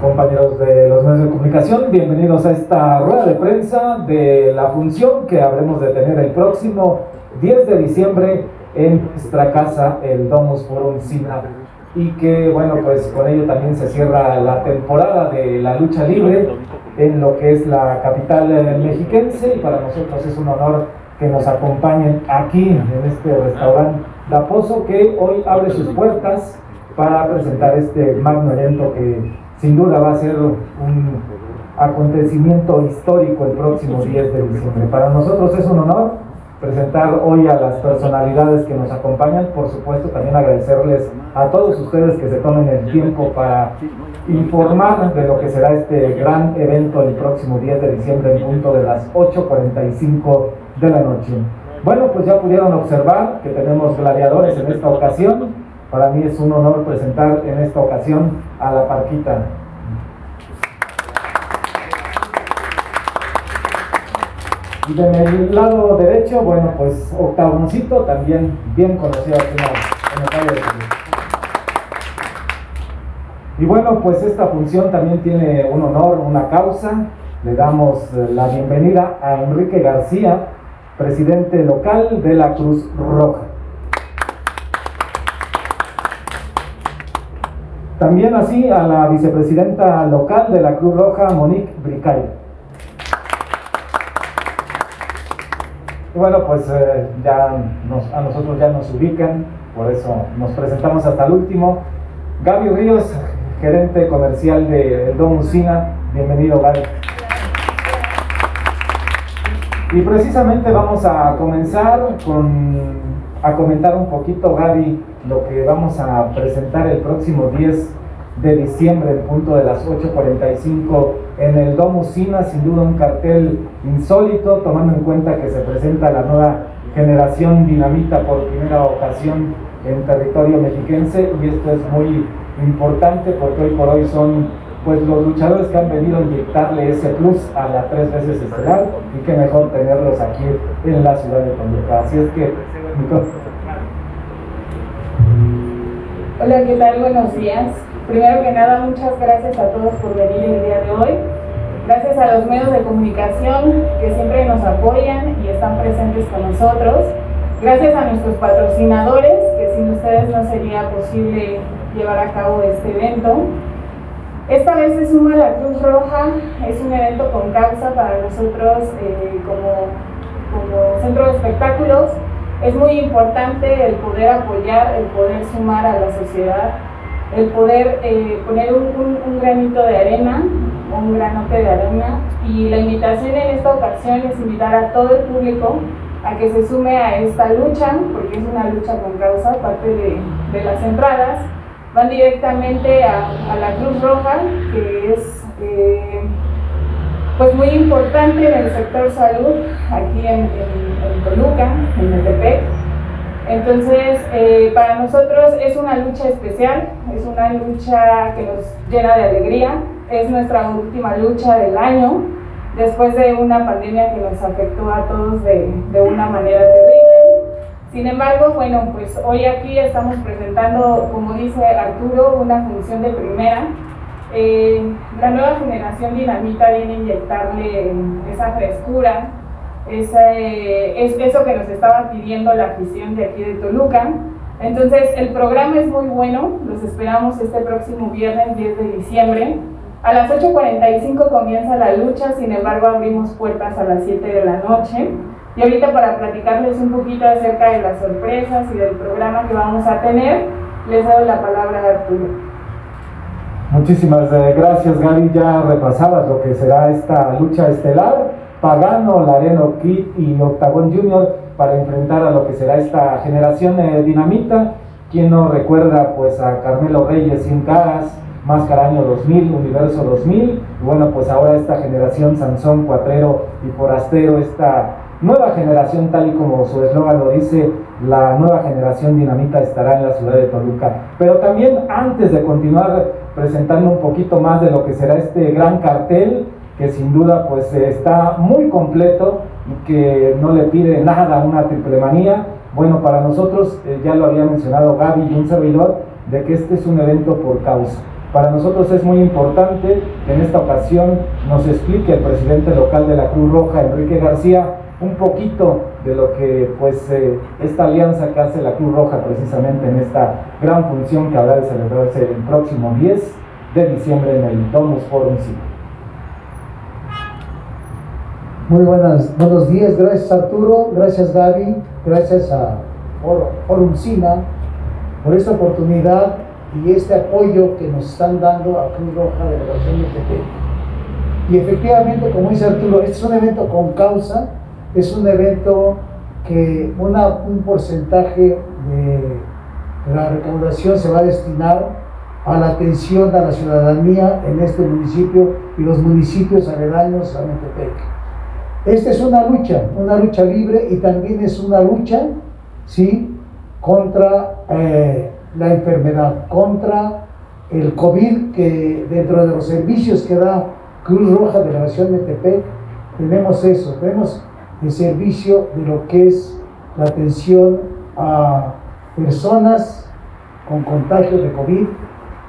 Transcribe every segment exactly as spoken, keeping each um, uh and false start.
Compañeros de los medios de comunicación, bienvenidos a esta rueda de prensa de la función que habremos de tener el próximo diez de diciembre en nuestra casa, el Domus Sina, y que bueno, pues con ello también se cierra la temporada de la lucha libre en lo que es la capital mexiquense, y para nosotros es un honor que nos acompañen aquí en este restaurante de Aposo, que hoy abre sus puertas para presentar este magno evento que sin duda va a ser un acontecimiento histórico el próximo diez de diciembre. Para nosotros es un honor presentar hoy a las personalidades que nos acompañan. Por supuesto, también agradecerles a todos ustedes que se tomen el tiempo para informar de lo que será este gran evento el próximo diez de diciembre en punto de las ocho cuarenta y cinco de la noche. Bueno, pues ya pudieron observar que tenemos gladiadores en esta ocasión. Para mí es un honor presentar en esta ocasión a La Parquita. Y de mi lado derecho, bueno, pues Octagoncito, también bien conocido aquí en el Valle del Sur. Y bueno, pues esta función también tiene un honor, una causa. Le damos la bienvenida a Enrique García, presidente local de la Cruz Roja. También así a la vicepresidenta local de la Cruz Roja, Monique Bricaire. Y bueno, pues eh, ya nos, a nosotros ya nos ubican, por eso nos presentamos hasta el último. Gaby Ríos, gerente comercial de Domo Sina. Bienvenido, Gaby. Y precisamente vamos a comenzar con... a comentar un poquito, Gaby, lo que vamos a presentar el próximo diez de diciembre en punto de las ocho cuarenta y cinco en el Domo Sina. Sin duda un cartel insólito, tomando en cuenta que se presenta la nueva generación dinamita por primera ocasión en territorio mexiquense, y esto es muy importante porque hoy por hoy son pues los luchadores que han venido a inyectarle ese plus a la tres veces estelar, y qué mejor tenerlos aquí en la ciudad de Toluca. Así es que hola, ¿qué tal? Buenos días. Primero que nada, muchas gracias a todos por venir el día de hoy. Gracias a los medios de comunicación que siempre nos apoyan y están presentes con nosotros. Gracias a nuestros patrocinadores, que sin ustedes no sería posible llevar a cabo este evento. Esta vez se suma la Cruz Roja, es un evento con causa para nosotros eh, como, como centro de espectáculos. Es muy importante el poder apoyar, el poder sumar a la sociedad, el poder eh, poner un, un, un granito de arena, un granote de arena, y la invitación en esta ocasión es invitar a todo el público a que se sume a esta lucha, porque es una lucha con causa. Parte de, de las entradas van directamente a, a la Cruz Roja, que es eh, pues muy importante en el sector salud, aquí en, en, en Toluca, en Metepec. Entonces, eh, para nosotros es una lucha especial, es una lucha que nos llena de alegría. Es nuestra última lucha del año, después de una pandemia que nos afectó a todos de, de una manera terrible. Sin embargo, bueno, pues hoy aquí estamos presentando, como dice Arturo, una función de primera. Eh, la nueva generación dinamita viene a inyectarle esa frescura, esa, eh, es eso que nos estaba pidiendo la afición de aquí de Toluca. Entonces el programa es muy bueno, los esperamos este próximo viernes diez de diciembre. A las ocho cuarenta y cinco comienza la lucha, sin embargo abrimos puertas a las siete de la noche. Y ahorita, para platicarles un poquito acerca de las sorpresas y del programa que vamos a tener, les doy la palabra a Arturo. Muchísimas gracias, Gaby. Ya repasadas lo que será esta lucha estelar. Pagano, Laredo Kid y Octagón junior para enfrentar a lo que será esta generación eh, dinamita. Quien no recuerda pues a Carmelo Reyes, Cien Caras, Máscara Año dos mil, Universo dos mil. Y bueno, pues ahora esta generación Sansón, Cuatrero y Forastero, esta nueva generación, tal y como su eslogan lo dice, la nueva generación dinamita estará en la ciudad de Toluca. Pero también, antes de continuar presentando un poquito más de lo que será este gran cartel, que sin duda pues está muy completo y que no le pide nada a una triple manía, bueno, para nosotros, eh, ya lo había mencionado Gaby y un servidor, de que este es un evento por causa. Para nosotros es muy importante que en esta ocasión nos explique el presidente local de la Cruz Roja, Enrique García, un poquito de lo que pues eh, esta alianza que hace la Cruz Roja precisamente en esta gran función que habrá de celebrarse el próximo diez de diciembre en el Domo Sina. Muy buenas, buenos días, gracias Arturo, gracias Gaby, gracias a Domvz Zina por esta oportunidad y este apoyo que nos están dando a Cruz Roja de la región M T P. Y efectivamente, como dice Arturo, este es un evento con causa, es un evento que una, un porcentaje de la recaudación se va a destinar a la atención a la ciudadanía en este municipio y los municipios aledaños a Metepec. Esta es una lucha, una lucha libre y también es una lucha, ¿sí?, contra eh, la enfermedad, contra el COVID, que dentro de los servicios que da Cruz Roja de la Nación Metepec, tenemos eso, tenemos el servicio de lo que es la atención a personas con contagio de COVID,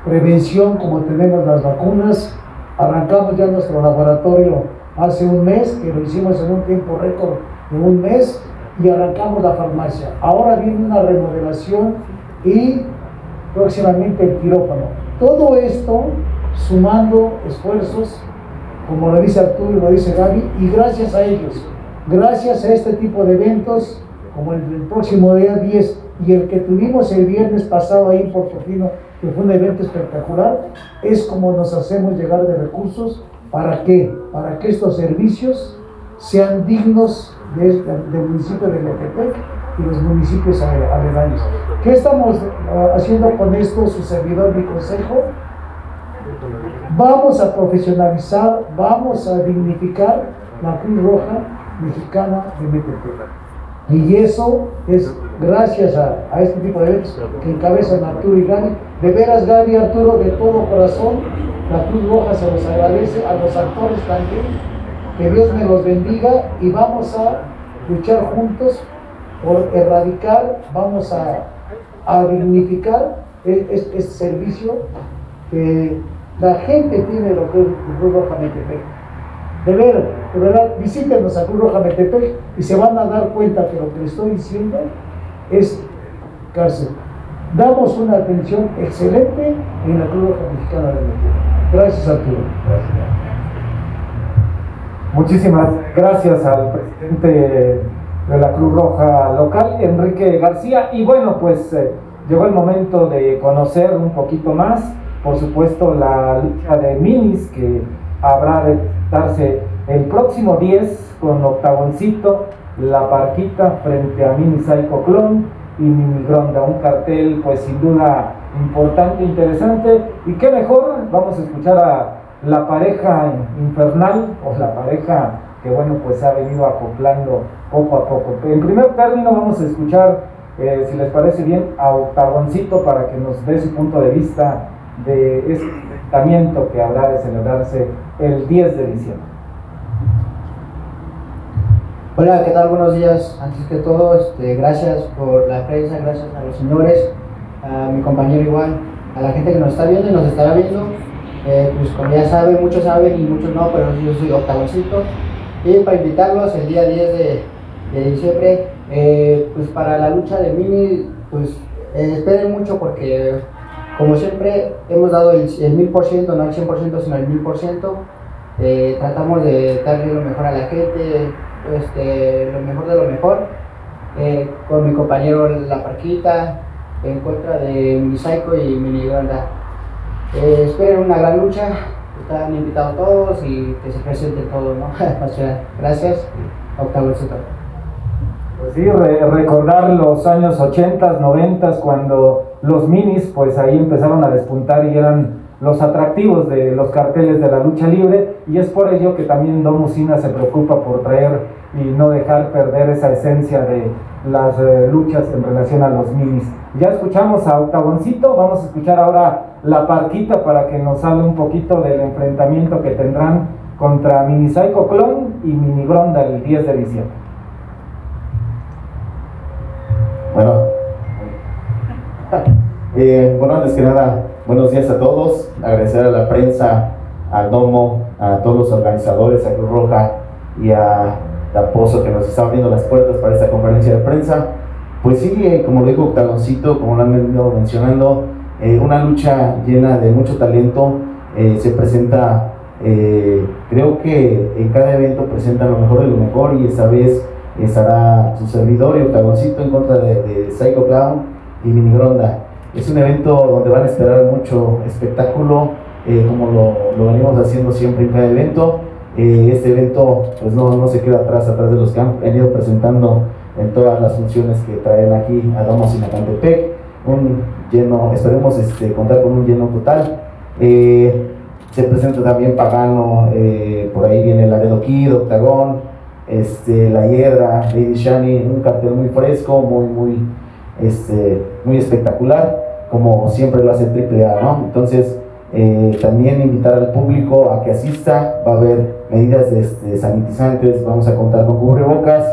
prevención como tenemos las vacunas. Arrancamos ya nuestro laboratorio hace un mes, que lo hicimos en un tiempo récord de un mes, y arrancamos la farmacia. Ahora viene una remodelación y próximamente el quirófano. Todo esto sumando esfuerzos, como lo dice Arturo y lo dice Gaby, y gracias a ellos, gracias a este tipo de eventos como el del próximo día diez y el que tuvimos el viernes pasado ahí en Portofino, que fue un evento espectacular, es como nos hacemos llegar de recursos. ¿Para qué? Para que estos servicios sean dignos del de, de municipio de Metepec y los municipios aledaños. ¿Qué estamos uh, haciendo con esto, su servidor, mi consejo? Vamos a profesionalizar, vamos a dignificar la Cruz Roja Mexicana de Metepec. Y eso es gracias a, a este tipo de eventos que encabezan Arturo y Gaby. De veras, Gaby, Arturo, de todo corazón, la Cruz Roja se los agradece, a los actores también, que Dios me los bendiga, y vamos a luchar juntos por erradicar, vamos a, a dignificar este servicio que la gente tiene, lo que es Cruz Roja Metepec. De ver, de verdad, visítenos a Cruz Roja Metepec y se van a dar cuenta que lo que estoy diciendo es cárcel. Damos una atención excelente en la Cruz Roja Mexicana de Metepec. Gracias, Arturo. Gracias. Muchísimas gracias al presidente de la Cruz Roja local, Enrique García. Y bueno, pues eh, llegó el momento de conocer un poquito más, por supuesto, la lucha de minis que habrá de darse el próximo diez con Octagoncito, La Parquita frente a Mini Psycho Clown y Mini Gronda. Un cartel pues sin duda importante, interesante, y qué mejor, vamos a escuchar a la pareja infernal, o la pareja que bueno pues ha venido acoplando poco a poco. En primer término vamos a escuchar, eh, si les parece bien, a Octagoncito para que nos dé su punto de vista de este evento que habrá de celebrarse el diez de diciembre. Hola, ¿qué tal? Buenos días. Antes que todo, este, gracias por la prensa, gracias a los señores, a mi compañero igual, a la gente que nos está viendo y nos estará viendo. Eh, pues como ya saben, muchos saben y muchos no, pero yo soy Octagoncito. Y para invitarlos el día diez de diciembre, eh, pues para la lucha de mini, pues eh, esperen mucho porque, como siempre, hemos dado el mil por ciento, no el cien por ciento, sino el mil por ciento. Eh, tratamos de darle lo mejor a la gente, este, lo mejor de lo mejor, eh, con mi compañero La Parquita, en contra de Mini Psycho y Mini Gronda. Eh, esperen una gran lucha, están invitados todos y que se presente todo, ¿no? Gracias, Octagoncito. Pues sí, re recordar los años ochentas, noventas, cuando los minis pues ahí empezaron a despuntar y eran los atractivos de los carteles de la lucha libre, y es por ello que también Domvz Zina se preocupa por traer y no dejar perder esa esencia de las eh, luchas en relación a los minis. Ya escuchamos a Octagoncito, vamos a escuchar ahora La Parquita para que nos hable un poquito del enfrentamiento que tendrán contra Mini Psycho Clown y Mini Gronda el diez de diciembre. Bueno, Eh, bueno, antes que nada, buenos días a todos. Agradecer a la prensa, a Domo, a todos los organizadores, a Cruz Roja y a Aposo que nos está abriendo las puertas para esta conferencia de prensa. Pues sí, eh, como lo dijo Octagoncito, como lo han venido mencionando, eh, una lucha llena de mucho talento. Eh, se presenta, eh, creo que en cada evento presenta lo mejor de lo mejor, y esta vez estará su servidor y Octagoncito en contra de, de Psycho Clown y Mini Gronda. Es un evento donde van a esperar mucho espectáculo, eh, como lo, lo venimos haciendo siempre en cada evento. Eh, este evento pues no, no se queda atrás, atrás de los que han venido presentando en todas las funciones que traen aquí a Domo Sina. Un lleno, esperemos este, contar con un lleno total. Eh, se presenta también Pagano, eh, por ahí viene Laredo Kid, Octagón, este, La Hiedra, Lady Shani. Un cartel muy fresco, muy, muy, este, muy espectacular, como siempre lo hace triple A, ¿no? Entonces, eh, también invitar al público a que asista. Va a haber medidas de, de sanitizantes, vamos a contar con cubrebocas,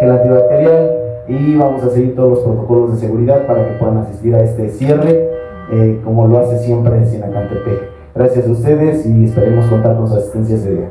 gel antibacterial, y vamos a seguir todos los protocolos de seguridad para que puedan asistir a este cierre, eh, como lo hace siempre en Sinacantepec. Gracias a ustedes y esperemos contar con su asistencia ese día.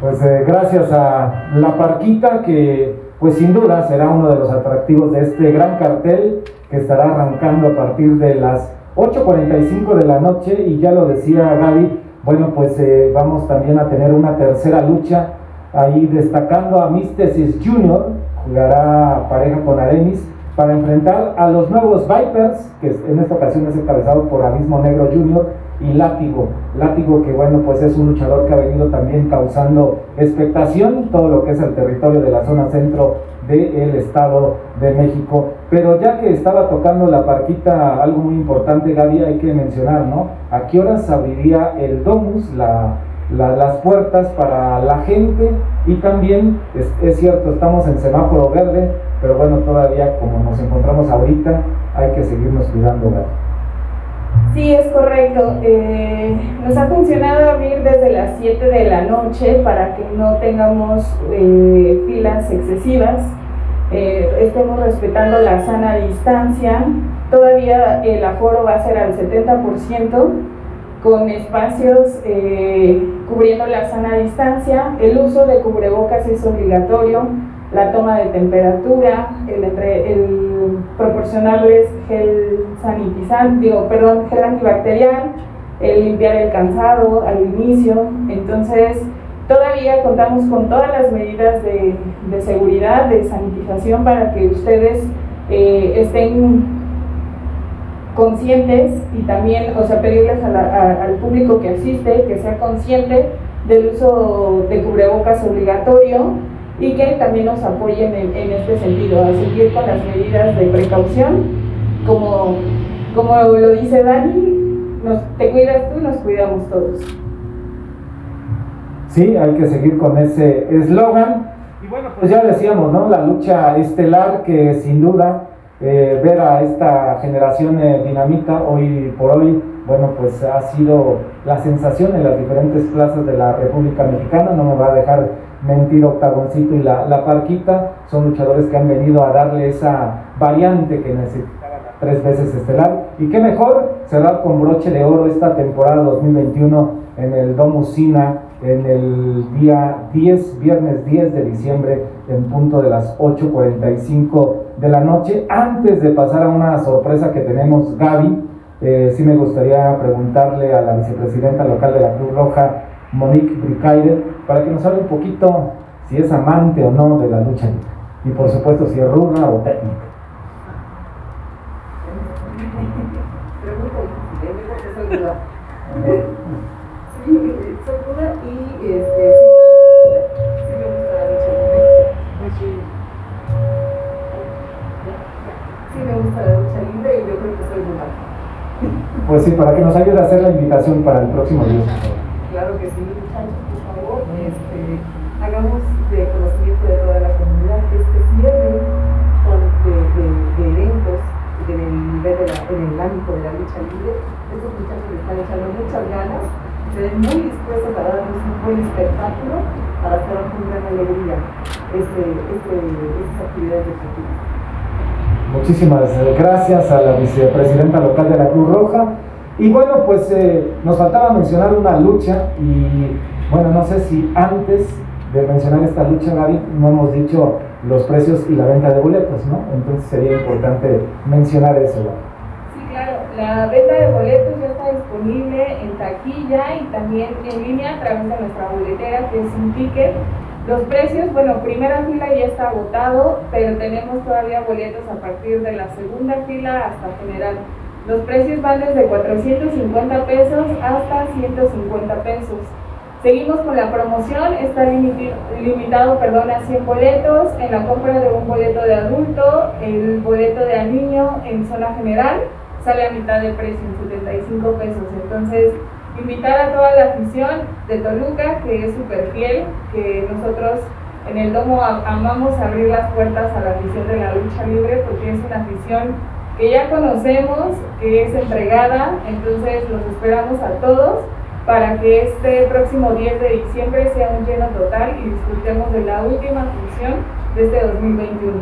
Pues eh, gracias a La Parquita, que pues sin duda será uno de los atractivos de este gran cartel que estará arrancando a partir de las ocho cuarenta y cinco de la noche. Y ya lo decía Gaby, bueno, pues eh, vamos también a tener una tercera lucha ahí, destacando a Místesis Junior, jugará pareja con Aremis para enfrentar a los nuevos Vipers, que en esta ocasión es encabezado por Abismo Negro Junior y Látigo. Látigo que, bueno, pues es un luchador que ha venido también causando expectación, todo lo que es el territorio de la zona centro del Estado de México. Pero ya que estaba tocando La Parquita, algo muy importante, Gaby, hay que mencionar, ¿no? ¿A qué horas abriría el Domus, la... La, las puertas para la gente? Y también es, es cierto, estamos en semáforo verde, pero bueno, todavía como nos encontramos ahorita hay que seguirnos cuidando, ¿verdad? Sí, es correcto. Eh, nos ha funcionado abrir desde las siete de la noche para que no tengamos eh, filas excesivas, eh, estemos respetando la sana distancia. Todavía el aforo va a ser al setenta por ciento, con espacios eh, cubriendo la sana distancia. El uso de cubrebocas es obligatorio, la toma de temperatura, el, entre, el proporcionarles gel sanitizante, digo, perdón, gel antibacterial, el limpiar el calzado al inicio. Entonces, todavía contamos con todas las medidas de, de seguridad, de sanitización, para que ustedes eh, estén conscientes, y también, o sea, pedirles a la, a, al público que asiste que sea consciente del uso de cubrebocas obligatorio, y que también nos apoyen en, en este sentido, a seguir con las medidas de precaución. Como, como lo dice Dani, nos, te cuidas tú, nos cuidamos todos. Sí, hay que seguir con ese eslogan. Y bueno, pues ya decíamos, ¿no? La lucha estelar, que sin duda Eh, ver a esta generación eh, dinamita hoy por hoy, bueno, pues ha sido la sensación en las diferentes plazas de la República Mexicana. No me va a dejar mentir Octagoncito y la, la Parquita, son luchadores que han venido a darle esa variante que necesitaba tres veces estelar, y qué mejor cerrar con broche de oro esta temporada dos mil veintiuno en el Domo Sina, en el día diez, viernes diez de diciembre, en punto de las ocho cuarenta y cinco de la noche. Antes de pasar a una sorpresa que tenemos, Gaby, eh, sí me gustaría preguntarle a la vicepresidenta local de la Cruz Roja, Monique Bricaire, para que nos hable un poquito si es amante o no de la lucha, y por supuesto si es ruda o técnica. Sí, soy ruda y este, sí me gusta la lucha. Sí, me gusta la lucha libre y yo creo que soy buena. Pues sí, para que nos ayude a hacer la invitación para el próximo día. Claro que sí, muchachos, por favor, este, hagamos de conocimiento de toda la comunidad que este cierre de, de, de eventos en el nivel de la, en el ámbito de la lucha libre. Estos muchachos le están echando muchas ganas, se ven muy dispuestos a darnos un buen espectáculo para hacer una gran alegría este, este, estas actividades de futuro. Muchísimas gracias a la vicepresidenta local de la Cruz Roja. Y bueno, pues eh, nos faltaba mencionar una lucha. Y bueno, no sé si antes de mencionar esta lucha, Gaby, no hemos dicho los precios y la venta de boletos, ¿no? Entonces sería importante mencionar eso, ¿no? Sí, claro, la venta de boletos ya está disponible en taquilla y también en línea a través de nuestra boletera, que es un ticket. Los precios, bueno, primera fila ya está agotado, pero tenemos todavía boletos a partir de la segunda fila hasta general. Los precios van desde cuatrocientos cincuenta pesos hasta ciento cincuenta pesos. Seguimos con la promoción, está limitado perdón, a cien boletos en la compra de un boleto de adulto, el boleto de niño en zona general sale a mitad de precio, en setenta y cinco pesos. Entonces, invitar a toda la afición de Toluca, que es súper fiel, que nosotros en el Domo amamos abrir las puertas a la afición de la lucha libre, porque es una afición que ya conocemos, que es entregada. Entonces los esperamos a todos para que este próximo diez de diciembre sea un lleno total y disfrutemos de la última función de este dos mil veintiuno.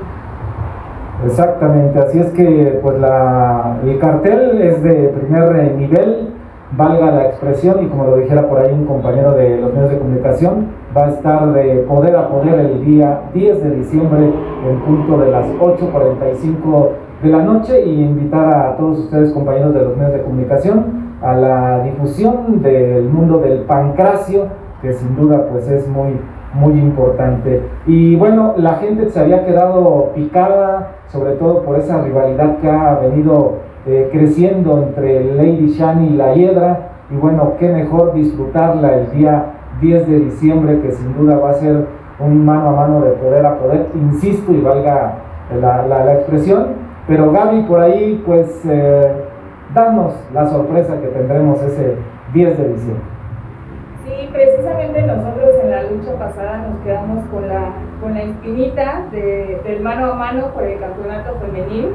Exactamente, así es que pues la, el cartel es de primer nivel, valga la expresión, y como lo dijera por ahí un compañero de los medios de comunicación, va a estar de poder a poder el día diez de diciembre en punto de las ocho cuarenta y cinco de la noche, y invitar a todos ustedes, compañeros de los medios de comunicación, a la difusión del mundo del pancracio, que sin duda pues es muy, muy importante. Y bueno, la gente se había quedado picada, sobre todo por esa rivalidad que ha venido eh, creciendo entre Lady Shani y La Hiedra, y bueno, qué mejor disfrutarla el día diez de diciembre, que sin duda va a ser un mano a mano de poder a poder, insisto, y valga la, la, la expresión. Pero Gaby, por ahí pues... Eh, danos la sorpresa que tendremos ese diez de diciembre. Sí, precisamente nosotros en la lucha pasada nos quedamos con la, con la espinita de, del mano a mano por el campeonato femenil.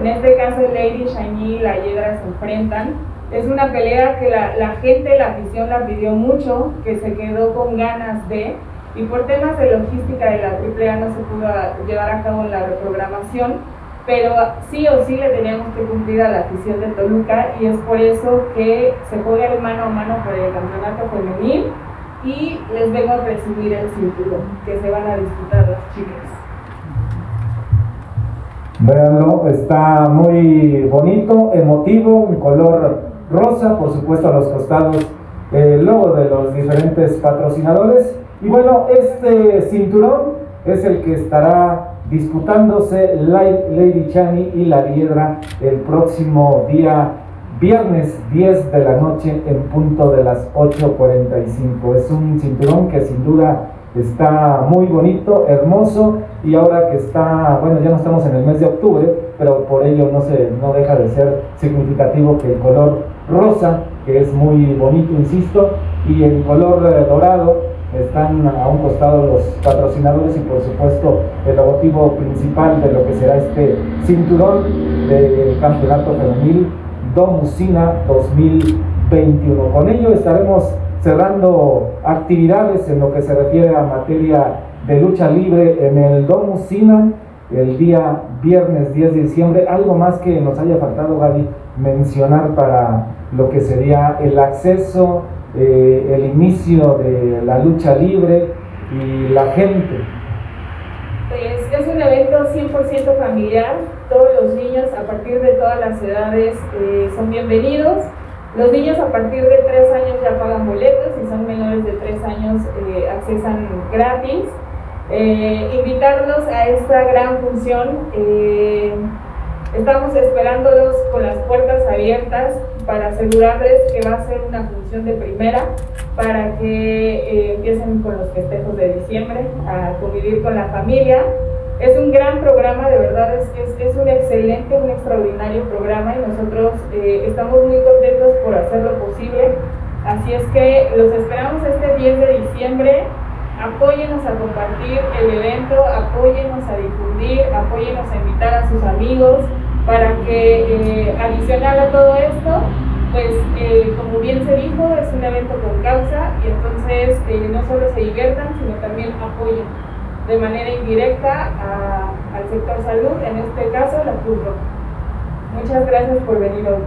En este caso Lady Shani y La Hiedra se enfrentan. Es una pelea que la, la gente, la afición la pidió mucho, que se quedó con ganas de, y por temas de logística de la triple A no se pudo llevar a cabo la reprogramación. Pero sí o sí le teníamos que cumplir a la afición de Toluca, y es por eso que se juega el mano a mano por el campeonato femenil, y les vengo a recibir el cinturón que se van a disputar las chicas. Bueno, está muy bonito, emotivo, un color rosa, por supuesto a los costados el logo de los diferentes patrocinadores. Y bueno, este cinturón es el que estará disputándose Lady Shani y La Hiedra el próximo día viernes diez de la noche en punto de las ocho cuarenta y cinco. Es un cinturón que sin duda está muy bonito, hermoso, y ahora que está, bueno, ya no estamos en el mes de octubre, pero por ello no, se, no deja de ser significativo que el color rosa, que es muy bonito, insisto, y el color dorado, están a un costado los patrocinadores, y por supuesto el logotipo principal de lo que será este cinturón del campeonato femenil Domo Sina dos mil veintiuno. Con ello estaremos cerrando actividades en lo que se refiere a materia de lucha libre en el Domo Sina el día viernes diez de diciembre. Algo más que nos haya faltado, Gaby, mencionar para lo que sería el acceso, Eh, el inicio de la lucha libre y la gente. Es, es un evento cien por ciento familiar, todos los niños a partir de todas las edades eh, son bienvenidos. Los niños a partir de tres años ya pagan boletos, y son menores de tres años eh, accesan gratis. Eh, invitarlos a esta gran función, eh, estamos esperándolos con las puertas abiertas para asegurarles que va a ser una función de primera, para que eh, empiecen con los festejos de diciembre, a convivir con la familia. Es un gran programa, de verdad, es, es, es un excelente, un extraordinario programa, y nosotros eh, estamos muy contentos por hacerlo posible. Así es que los esperamos este diez de diciembre. Apóyenos a compartir el evento, apóyenos a difundir, apóyenos a invitar a sus amigos, para que eh, adicional a todo esto, pues eh, como bien se dijo, es un evento con causa, y entonces eh, no solo se diviertan, sino también apoyen. de manera indirecta a, al sector salud, en este caso la Cruz Roja. Muchas gracias por venir hoy.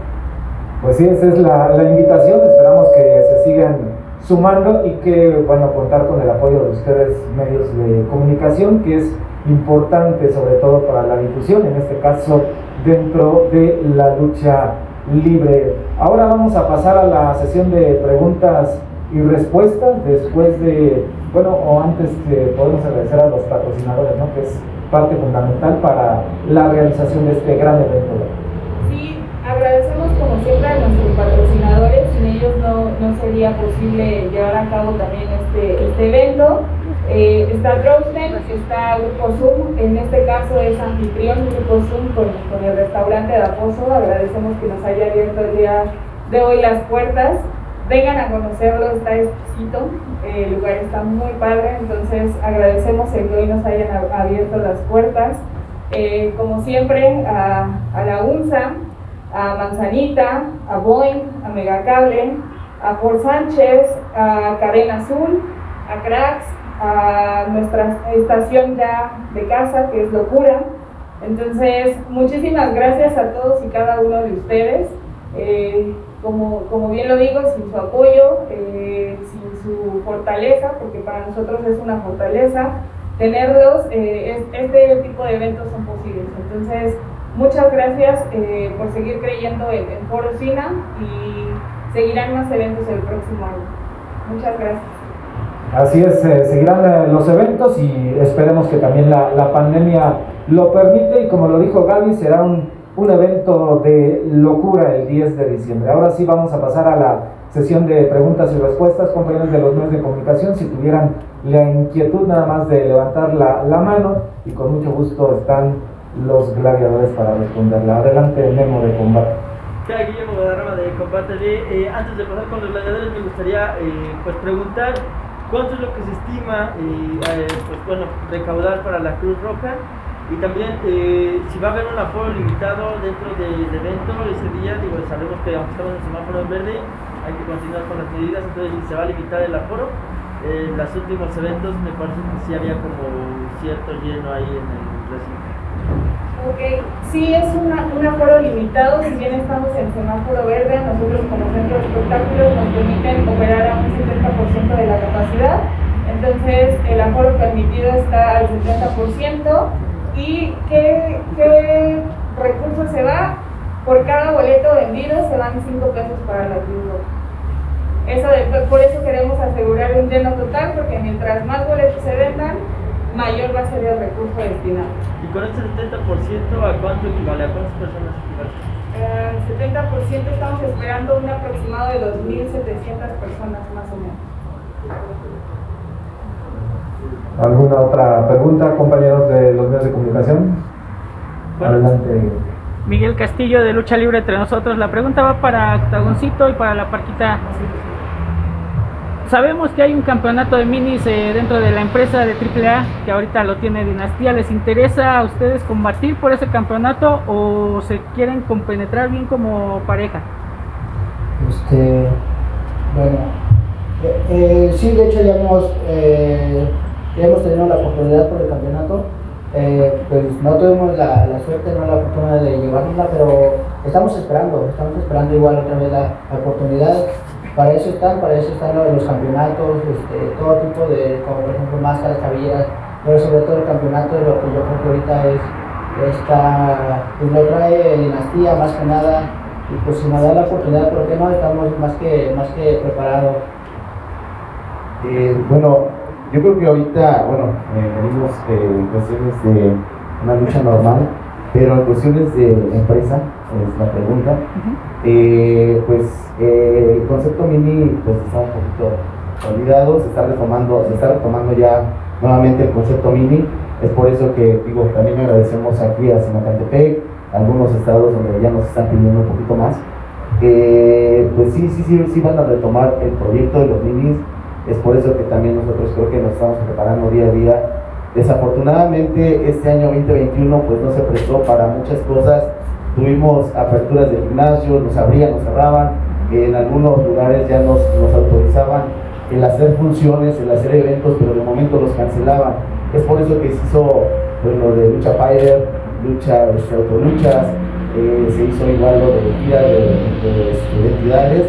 Pues sí, esa es la, la invitación, esperamos que se sigan sumando y que, bueno, contar con el apoyo de ustedes, medios de comunicación, que es importante sobre todo para la difusión, en este caso dentro de la lucha libre. Ahora vamos a pasar a la sesión de preguntas y respuestas, después de, bueno, o antes que podemos agradecer a los patrocinadores, ¿no?, que es parte fundamental para la realización de este gran evento. Sí, agradecemos como siempre a nuestros patrocinadores, sin ellos no, no sería posible llevar a cabo también este, este evento. Eh, está Dropsden, está Grupo Zoom, en este caso es anfitrión Grupo Zoom con, con el restaurante de Aposo. Agradecemos que nos haya abierto el día de hoy las puertas. Vengan a conocerlo, está exquisito, eh, el lugar está muy padre, entonces agradecemos el que hoy nos hayan abierto las puertas. Eh, como siempre, a, a La UNSA, a Manzanita, a Boeing, a Megacable, a Fort Sánchez, a Cadena Azul, a Cracks, a nuestra estación ya de casa, que es Locura. Entonces, muchísimas gracias a todos y cada uno de ustedes. Eh, Como, como bien lo digo, sin su apoyo, eh, sin su fortaleza, porque para nosotros es una fortaleza, tenerlos, eh, es, este tipo de eventos son posibles. Entonces, muchas gracias eh, por seguir creyendo en, en Foro Sina, y seguirán más eventos el próximo año. Muchas gracias. Así es, eh, seguirán eh, los eventos y esperemos que también la, la pandemia lo permite, y como lo dijo Gaby, será un... un evento de locura el diez de diciembre. Ahora sí vamos a pasar a la sesión de preguntas y respuestas. Compañeros de los medios de comunicación, si tuvieran la inquietud nada más de levantar la, la mano, y con mucho gusto están los gladiadores para responderla. Adelante, Memo de Combate. Ya, Guillermo Guadarrama de Combate. De, eh, antes de pasar con los gladiadores, me gustaría eh, pues preguntar cuánto es lo que se estima eh, eh, pues, bueno, recaudar para la Cruz Roja. Y también, eh, si va a haber un aforo limitado dentro del evento ese día, digo, sabemos que aunque estamos en el semáforo verde, hay que continuar con las medidas, entonces se va a limitar el aforo. Eh, en los últimos eventos me parece que sí había como cierto lleno ahí en el recinto. Ok, sí es una, un aforo limitado, si bien estamos en semáforo verde, nosotros como centro de espectáculos nos permiten operar a un setenta por ciento de la capacidad, entonces el aforo permitido está al setenta por ciento. ¿Y qué, qué recursos se va? Por cada boleto vendido se van cinco pesos para la Cruz. Eso de, por eso queremos asegurar un lleno total, porque mientras más boletos se vendan, mayor va a ser el recurso destinado. ¿Y con este setenta por ciento a cuánto equivale? ¿A cuántas personas equivale? Eh, setenta por ciento estamos esperando un aproximado de dos mil setecientas personas más o menos. ¿Alguna otra pregunta, compañeros de los medios de comunicación? Bueno, adelante. Miguel Castillo de Lucha Libre Entre Nosotros. La pregunta va para Octagoncito y para La Parquita. Sabemos que hay un campeonato de minis eh, dentro de la empresa de triple A, que ahorita lo tiene Dinastía. ¿Les interesa a ustedes combatir por ese campeonato o se quieren compenetrar bien como pareja? Este, bueno, eh, eh, sí, de hecho ya hemos... Eh, Ya hemos tenido la oportunidad por el campeonato, eh, pues no tuvimos la, la suerte, no la oportunidad de llevárnosla, pero estamos esperando, estamos esperando igual otra vez la, la oportunidad. Para eso están, para eso están los, los campeonatos, este, todo tipo de, como por ejemplo máscaras, cabelleras, pero sobre todo el campeonato, lo que yo creo que ahorita es, está, pues lo trae Dinastía más que nada, y pues si nos da la oportunidad, ¿por qué no? Estamos más que, más que preparados. Eh, bueno. Yo creo que ahorita, bueno, eh, venimos eh, en cuestiones de una lucha normal, pero en cuestiones de empresa, es la pregunta, uh-huh. eh, pues eh, el concepto mini pues está un poquito olvidado, se está retomando, se está retomando ya nuevamente el concepto mini. Es por eso que, digo, también agradecemos aquí a Sinacantepec, algunos estados donde ya nos están pidiendo un poquito más. Eh, pues sí, sí, sí, sí van a retomar el proyecto de los minis. Es por eso que también nosotros creo que nos estamos preparando día a día. Desafortunadamente este año veinte veintiuno pues no se prestó para muchas cosas. Tuvimos aperturas de gimnasio, nos abrían, nos cerraban. En algunos lugares ya nos, nos autorizaban el hacer funciones, el hacer eventos, pero de momento los cancelaban. Es por eso que se hizo, bueno, de lucha fighter, lucha, este, autoluchas, eh, se hizo igual lo de tira de, de, de, de entidades,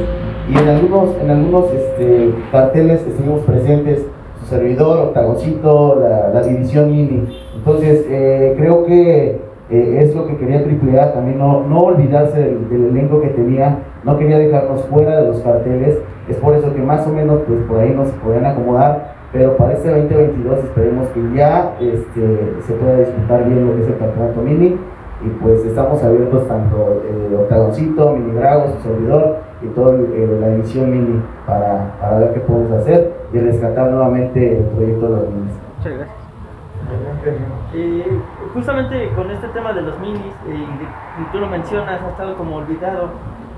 y en algunos, en algunos este, carteles estuvimos presentes, su servidor, Octagoncito, la, la división Mini. Entonces, eh, creo que eh, es lo que quería triple A, también no, no olvidarse del, del elenco que tenía, no quería dejarnos fuera de los carteles, es por eso que más o menos pues por ahí nos podían acomodar, pero para este veinte veintidós esperemos que ya este, se pueda disfrutar bien lo que es el campeonato Mini, y pues estamos abiertos tanto el Octagoncito, Mini Drago, su servidor, y toda la división Mini para, para ver qué podemos hacer y rescatar nuevamente el proyecto de los Minis. Muchas gracias. Eh, justamente con este tema de los Minis, eh, tú lo mencionas, ha estado como olvidado.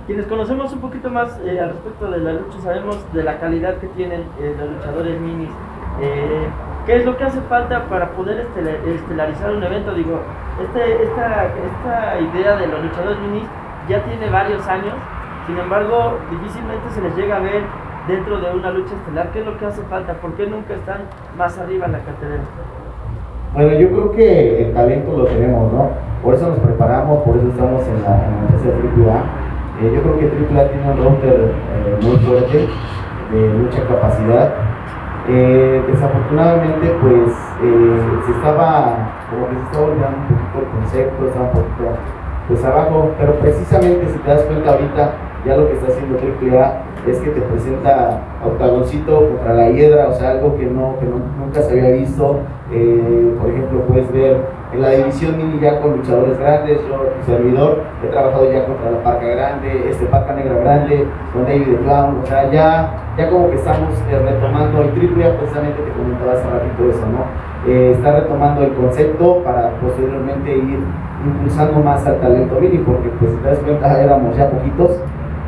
Quienes conocemos un poquito más eh, al respecto de la lucha sabemos de la calidad que tienen eh, los luchadores Minis. Eh, ¿Qué es lo que hace falta para poder estelar, estelarizar un evento? Digo, este, esta, esta idea de los luchadores Minis ya tiene varios años, sin embargo difícilmente se les llega a ver dentro de una lucha estelar. ¿Qué es lo que hace falta? ¿Por qué nunca están más arriba en la cartelera? Bueno, yo creo que el talento lo tenemos, ¿no? Por eso nos preparamos, por eso estamos en la empresa de triple A. Eh, yo creo que triple A tiene un roster eh, muy fuerte, de mucha capacidad. Eh, desafortunadamente, pues eh, se estaba, como que se estaba olvidando un poquito el concepto, estaba un poquito pues abajo, pero precisamente si te das cuenta ahorita, ya lo que está haciendo triple A es que te presenta a Octagoncito contra La Hiedra, o sea, algo que, no, que no, nunca se había visto. Eh, por ejemplo, puedes ver en la división Mini ya con luchadores grandes. Yo, tu servidor, he trabajado ya contra La Parca Grande, este Parca Negra Grande, con David Clown, o sea, ya, ya como que estamos eh, retomando el triple A, precisamente te comentaba hace ratito eso, ¿no? Eh, está retomando el concepto para posteriormente ir impulsando más al talento Mini, porque pues si te das cuenta éramos ya poquitos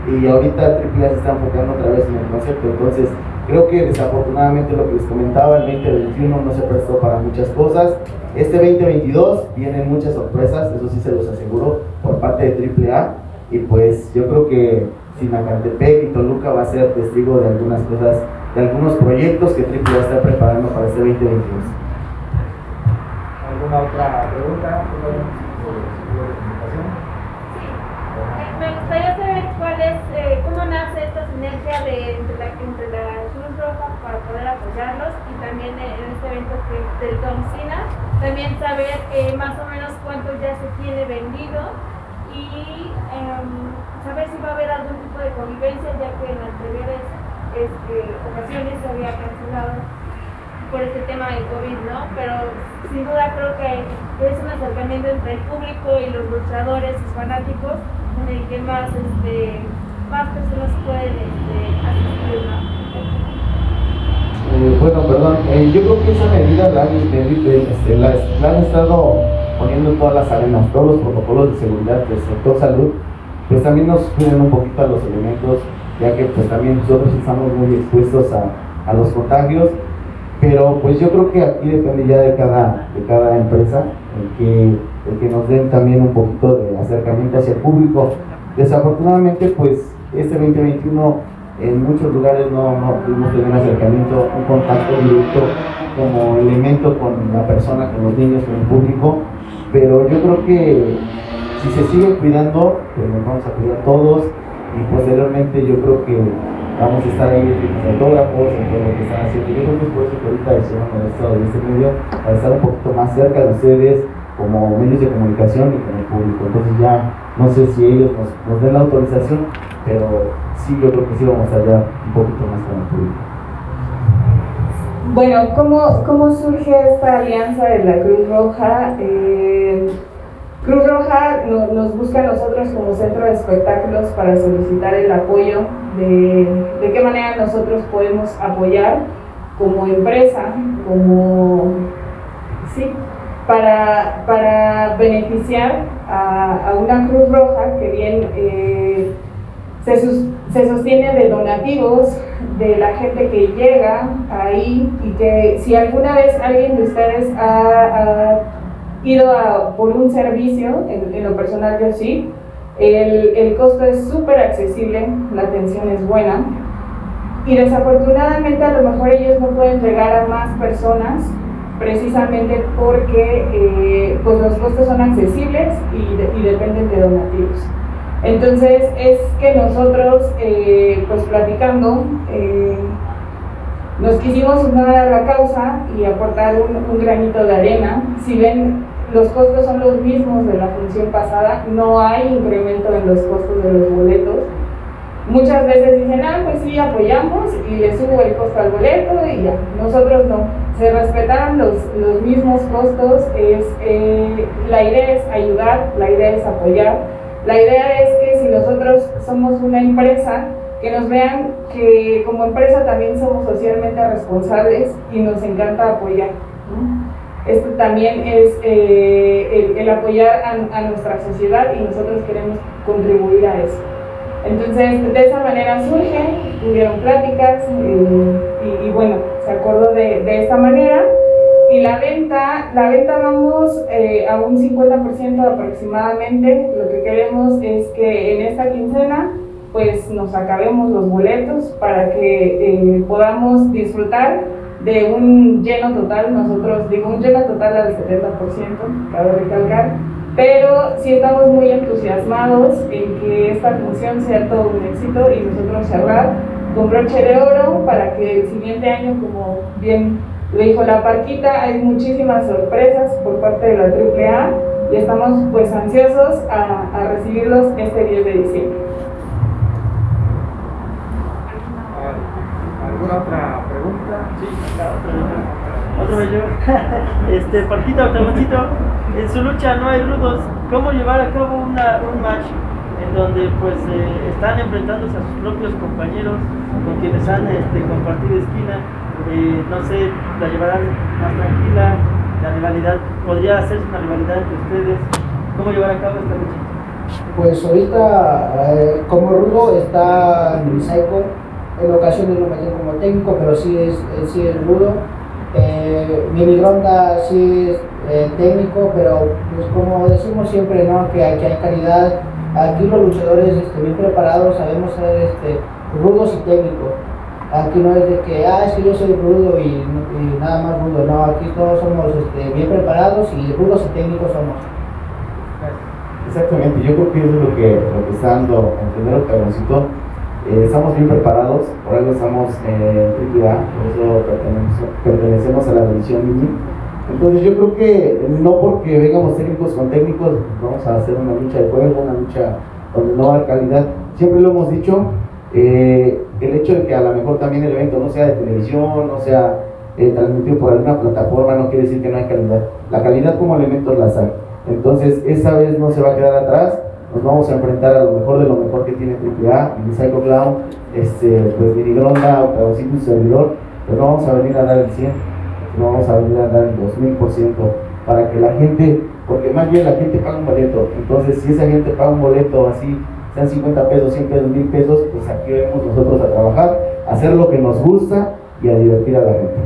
y ahorita triple A se está enfocando otra vez en el concepto. Entonces creo que desafortunadamente lo que les comentaba, el veinte veintiuno no se prestó para muchas cosas. Este veinte veintidós vienen muchas sorpresas, eso sí se los aseguro, por parte de triple A. Y pues yo creo que Sinacantepec y Toluca va a ser testigo de algunas cosas, de algunos proyectos que triple A está preparando para este veinte veintidós. ¿Alguna otra pregunta? Me gustaría saber cuál es, eh, cómo nace esta sinergia de, entre, la, entre la Cruz Roja para poder apoyarlos, y también en este evento que, del Domo Sina, también saber eh, más o menos cuánto ya se tiene vendido y eh, saber si va a haber algún tipo de convivencia, ya que en anteriores este, ocasiones se había cancelado por este tema del COVID, ¿no? Pero sin duda creo que es un acercamiento entre el público y los luchadores, sus fanáticos, en el que más, este, más personas pueden este, asistir, ¿no? Eh, bueno, perdón, eh, yo creo que esa medida la, este, la, la han estado poniendo en todas las arenas, todos los protocolos de seguridad del sector salud, pues también nos cuiden un poquito a los elementos, ya que pues también nosotros estamos muy expuestos a, a los contagios. Pero pues yo creo que aquí depende ya de cada, de cada empresa el que, el que nos den también un poquito de acercamiento hacia el público. Desafortunadamente pues este veinte veintiuno en muchos lugares no, no pudimos tener acercamiento, un contacto directo como elemento con la persona, con los niños, con el público, pero yo creo que si se sigue cuidando pues nos vamos a cuidar todos, y posteriormente yo creo que vamos a estar ahí de fotógrafos, en todo lo que están haciendo. Yo creo que es por eso que ahorita decidimos el estado de este medio para estar un poquito más cerca de ustedes como medios de comunicación y con el público. Entonces ya no sé si ellos nos, nos den la autorización, pero sí, yo creo que sí vamos a estar un poquito más con el público. Bueno, ¿cómo, cómo surge esta alianza de la Cruz Roja? Eh... Cruz Roja nos busca a nosotros como centro de espectáculos para solicitar el apoyo de, de qué manera nosotros podemos apoyar como empresa, como, sí, para, para beneficiar a, a una Cruz Roja que bien eh, se, sus, se sostiene de donativos, de la gente que llega ahí, y que si alguna vez alguien de ustedes ha... ha ido a, por un servicio, en, en lo personal yo sí, el, el costo es súper accesible, la atención es buena, y desafortunadamente a lo mejor ellos no pueden llegar a más personas precisamente porque eh, pues los costos son accesibles y, de, y dependen de donativos. Entonces es que nosotros, eh, pues platicando, eh, nos quisimos sumar a la causa y aportar un, un granito de arena. Si ven, los costos son los mismos de la función pasada, no hay incremento en los costos de los boletos. Muchas veces dicen, ah, pues sí, apoyamos y le subo el costo al boleto y ya. Nosotros no, se respetaron los, los mismos costos. Es, eh, la idea es ayudar, la idea es apoyar, la idea es que si nosotros somos una empresa, que nos vean que como empresa también somos socialmente responsables y nos encanta apoyar, ¿no? Esto también es eh, el, el apoyar a, a nuestra sociedad y nosotros queremos contribuir a eso. Entonces, de esa manera surge, tuvieron pláticas eh, y, y bueno, se acordó de, de esta manera. Y la venta, la venta vamos eh, a un cincuenta por ciento aproximadamente. Lo que queremos es que en esta quincena pues nos acabemos los boletos para que eh, podamos disfrutar de un lleno total. Nosotros, digo, un lleno total al setenta por ciento, cabe recalcar, pero sí estamos muy entusiasmados en que esta función sea todo un éxito y nosotros cerrar con broche de oro para que el siguiente año, como bien lo dijo La Parquita, hay muchísimas sorpresas por parte de la triple A y estamos pues ansiosos a, a recibirlos este diez de diciembre. ¿Alguna otra pregunta? Sí, otra. Otro bello. Este, Parquita, Octagoncito, en su lucha no hay rudos. ¿Cómo llevar a cabo una, un match en donde pues eh, están enfrentándose a sus propios compañeros con quienes han este, compartido esquina? Eh, no sé, la llevarán más tranquila, la rivalidad, podría hacerse una rivalidad entre ustedes. ¿Cómo llevar a cabo esta lucha? Pues ahorita, eh, como rudo está Mini Psycho. En ocasiones no me metí como técnico, pero sí es, sí es rudo. Eh, Mini Gronda sí es eh, técnico, pero pues como decimos siempre, ¿no? Que aquí hay calidad. Aquí los luchadores este, bien preparados sabemos ser este, rudos y técnicos. Aquí no es de que, ah, es que yo soy rudo y, y nada más rudo. No, aquí todos somos este, bien preparados y rudos y técnicos somos. Exactamente, yo creo que eso es lo que, lo que está dando a entender Octagoncito. Eh, estamos bien preparados, por algo estamos eh, en triple A, por eso pertenecemos, pertenecemos a la división Mini. Entonces yo creo que no porque vengamos técnicos con técnicos, vamos a hacer una lucha de juego, una lucha donde no va a haber calidad. Siempre lo hemos dicho, eh, el hecho de que a lo mejor también el evento no sea de televisión, no sea eh, transmitido por alguna plataforma, no quiere decir que no hay calidad. La calidad como elementos la sabe. Entonces esa vez no se va a quedar atrás. Nos vamos a enfrentar a lo mejor de lo mejor que tiene triple A, Mini Psycho Clown, este, pues Mini Gronda, Octagoncito y servidor. Pero no vamos a venir a dar el cien, no vamos a venir a dar el dos mil por ciento para que la gente, porque más bien la gente paga un boleto. Entonces si esa gente paga un boleto así, sean cincuenta pesos, cien pesos, mil pesos, pues aquí vemos nosotros a trabajar, a hacer lo que nos gusta y a divertir a la gente.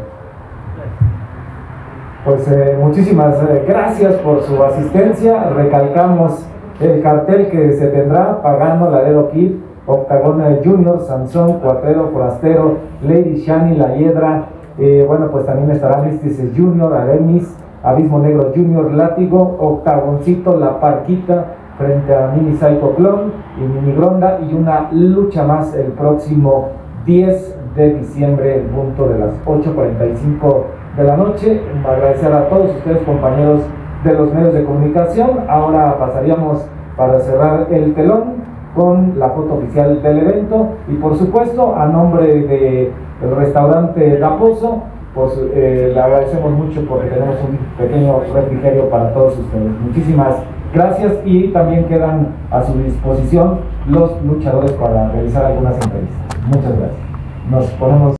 Pues eh, muchísimas gracias por su asistencia. Recalcamos el cartel que se tendrá: Pagano, Laredo Kid, Octagón Junior, Sansón, Cuatrero, Forastero, Lady Shani, La Hiedra. Eh, bueno, pues también estará Místesis Junior, Aremis, Abismo Negro Junior, Látigo, Octagoncito, La Parquita, frente a Mini Psycho Clown y Mini Gronda, y una lucha más el próximo diez de diciembre, en punto de las ocho cuarenta y cinco de la noche. Agradecer a todos ustedes, compañeros de los medios de comunicación. Ahora pasaríamos para cerrar el telón con la foto oficial del evento y por supuesto a nombre del restaurante Aposo, pues eh, le agradecemos mucho porque tenemos un pequeño refrigerio para todos ustedes. Muchísimas gracias y también quedan a su disposición los luchadores para realizar algunas entrevistas. Muchas gracias. Nos ponemos